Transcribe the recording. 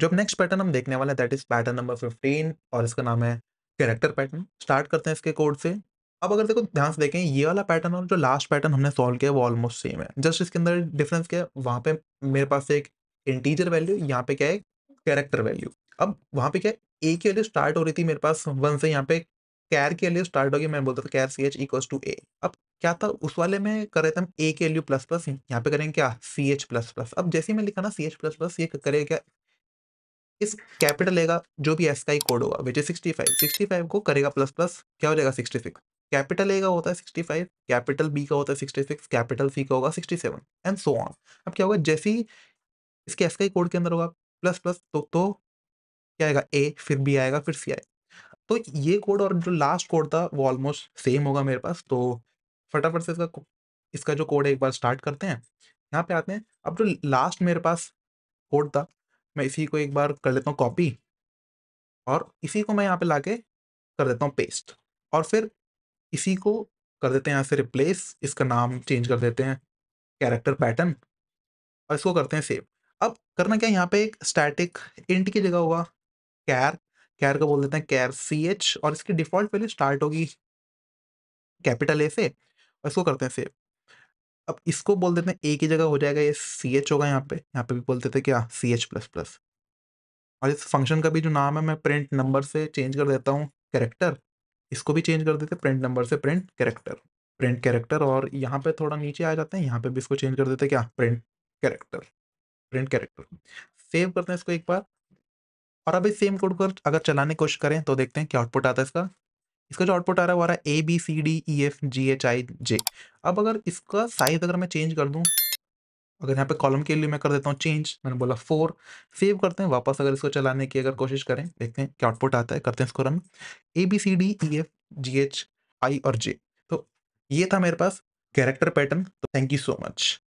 जो next pattern हम देखने वाले हैं दैट इज पैटर्न नंबर 15 और इसका नाम है कैरेक्टर पैटर्न। स्टार्ट करते हैं इसके कोड से। अब अगर देखो ध्यान से देखें, ये वाला पैटर्न और जो लास्ट पैटर्न हमने सॉल्व किया वो ऑलमोस्ट सेम है, जस्ट इसके अंदर डिफरेंस क्या है, वहाँ पे मेरे पास एक इंटीजर वैल्यू, यहाँ पे क्या है कैरेक्टर वैल्यू। अब वहाँ पे क्या है, ए की वैल्यू स्टार्ट हो रही थी मेरे पास 1 से, यहाँ पे कैर की वैल्यू स्टार्ट होगी, मैं बोलता था char C H equals to A. अब क्या था उस वाले में कर रहे थे हम ए की वैल्यू प्लस प्लस, यहाँ पे करेंगे क्या सी एच प्लस प्लस। अब जैसे ही मैं लिखा ना सी एच प्लस प्लस, ये करेगा क्या इस कैपिटल लेगा जो भी एस का ही कोड होगा विच इज 65 को करेगा प्लस प्लस, क्या हो जाएगा 66। कैपिटल ए का होता है 65, कैपिटल बी का होता है 66, कैपिटल सी का होगा 67 एंड सो ऑन। अब क्या होगा जैसे ही इसके एस का ही कोड के अंदर होगा प्लस प्लस तो क्या आएगा ए, फिर बी आएगा, फिर सी आएगा। तो ये कोड और जो लास्ट कोड था वो ऑलमोस्ट सेम होगा मेरे पास। तो फटाफट से इसका जो कोड है एक बार स्टार्ट करते हैं। यहाँ पे आते हैं। अब जो लास्ट मेरे पास कोड था मैं इसी को एक बार कर लेता हूँ कॉपी और इसी को मैं यहाँ पे लाके कर देता हूँ पेस्ट, और फिर इसी को कर देते हैं यहाँ से रिप्लेस, इसका नाम चेंज कर देते हैं कैरेक्टर पैटर्न और इसको करते हैं सेव। अब करना क्या है, यहाँ पे एक स्टैटिक इंट की जगह होगा कैर, कैर का बोल देते हैं कैर सी एच और इसकी डिफॉल्ट वैल्यू स्टार्ट होगी कैपिटल ए से और इसको करते हैं सेव। अब इसको बोल देते हैं ए की जगह हो जाएगा ये सी एच होगा, यहाँ पे भी बोल देते हैं क्या सी एच प्लस प्लस। और इस फंक्शन का भी जो नाम है मैं प्रिंट नंबर से चेंज कर देता हूँ कैरेक्टर, इसको भी चेंज कर देते हैं प्रिंट नंबर से प्रिंट कैरेक्टर। और यहाँ पे थोड़ा नीचे आ जाते हैं, यहाँ पे भी इसको चेंज कर देते हैं क्या प्रिंट कैरेक्टर। सेव करते हैं इसको एक बार और अब इस सेम कोड को अगर चलाने की कोशिश करें तो देखते हैं क्या आउटपुट आता है इसका। इसका जो आउटपुट आ रहा है वो आ रहा है ABCDEFGHIJ। अब अगर इसका साइज अगर मैं चेंज कर दूं, अगर यहाँ पे कॉलम के लिए मैं कर देता हूँ चेंज, मैंने बोला 4, सेव करते हैं। वापस अगर इसको चलाने की अगर कोशिश करें देखते हैं क्या आउटपुट आता है, करते हैं इसको रन ABCDEFGHI और J। तो ये था मेरे पास कैरेक्टर पैटर्न। तो थैंक यू सो मच।